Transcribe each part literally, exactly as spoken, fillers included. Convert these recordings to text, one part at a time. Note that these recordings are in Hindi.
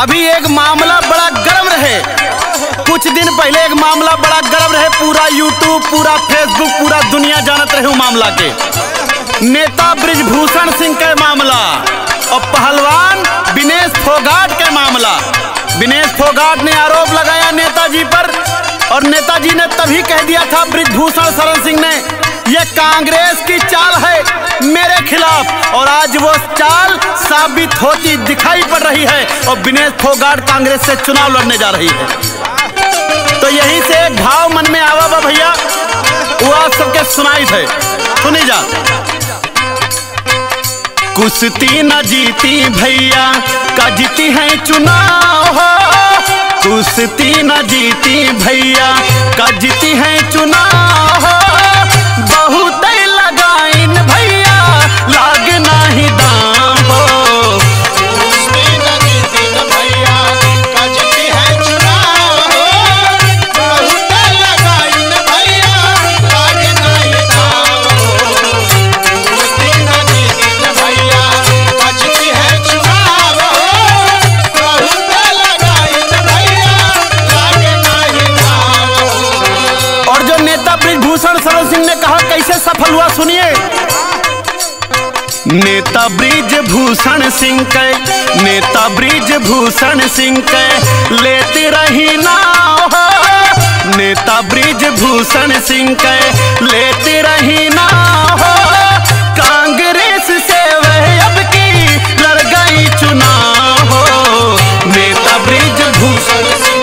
अभी एक मामला बड़ा गर्म रहे, कुछ दिन पहले एक मामला बड़ा गर्म रहे, पूरा यूट्यूब, पूरा फेसबुक, पूरा दुनिया जानत रहे मामला के। नेता बृजभूषण सिंह के मामला और पहलवान विनेश फोगाट के मामला। विनेश फोगाट ने आरोप लगाया नेताजी पर, और नेताजी ने तभी कह दिया था बृजभूषण शरण सिंह ने, ये कांग्रेस की चाल है मेरे खिलाफ। और आज वो चाल साबित होती दिखाई पड़ रही है और विनेश फोगाट कांग्रेस से चुनाव लड़ने जा रही है। तो यही से एक भाव मन में आवा बा भैया, वो आप सबके सुनाई थे, सुनी जा। कुश्ती न जीती भैया का जीती है चुनाव, कुश्ती न जीती भैया का जीती है चुनाव, बहुत लगाइन भैया लाग नाही दाम हो। कुश्ती न जीती भैया का जीती है चुनाव, बहुत लगाइन भैया लाग नाही दाम हो। कुश्ती न जीती भैया का जीती है चुनाव, बहुत लगाइन भैया लाग नाही दाम हो। और जो नेता बृजभूषण शरण सिंह ने कैसे सफल हुआ सुनिए। नेता बृजभूषण सिंह के, नेता बृजभूषण सिंह के लेती रही नाव, नेता बृजभूषण सिंह के लेती रही नाव, कांग्रेस से वह अब की लड़ गई चुनाव। नेता बृजभूषण सिंह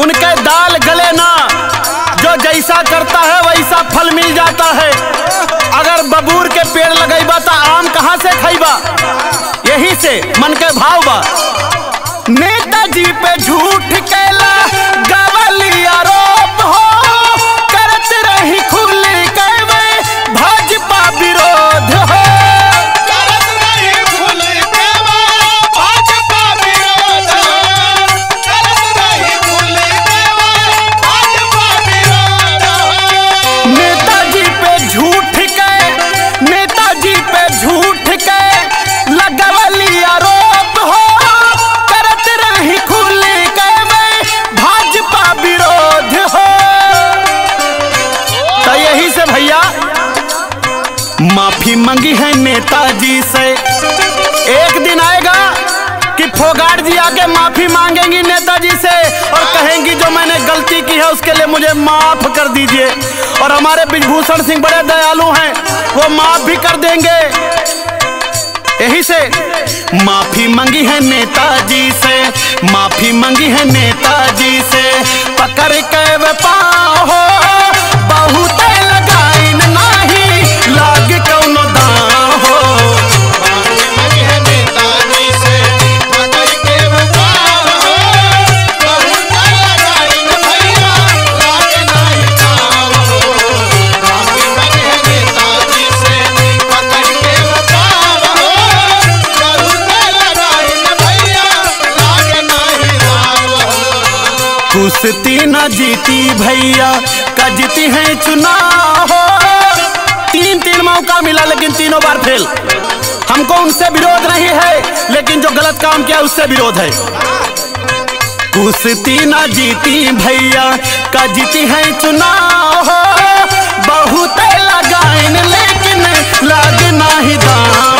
उनके दाल गले ना, जो जैसा करता है वैसा फल मिल जाता है। अगर बबूर के पेड़ लगेबा तो आम कहाँ से खइबा। यही से मन के भाव बा। नेताजी पे झूठ केला गवली आरोप हो, करत रही खुल के वे भाजपा विरोध हो। माफी मांगी है नेताजी से, एक दिन आएगा कि फोगाट जी आके माफी मांगेंगी नेताजी से और कहेंगी जो मैंने गलती की है उसके लिए मुझे माफ कर दीजिए। और हमारे बृजभूषण सिंह बड़े दयालु हैं, वो माफ भी कर देंगे। यही से माफी मांगी है नेताजी से, माफी मांगी है नेताजी से, पकड़ के वे पाओ बहुत लगाइन नाही लाग कौनो दाम हो। माफी मांगी है नेताजी से, पकड़ के वे पाओ बहुत लगाइन भैया लाग नाही दाम हो। माफी मांगी है नेताजी से, पकड़ के वे पाओ बहुत लगाइन भैया लाग नाही दाम हो। कुश्ती न जीती भैया का जीती है चुनाव, तीन तीन मौका मिला लेकिन तीनों बार फेल। हमको उनसे विरोध नहीं है लेकिन जो गलत काम किया उससे विरोध है। कुश्ती ना जीती भैया का जीती है चुनाव, बहुत लगाइन लेकिन लाग नाही दाम।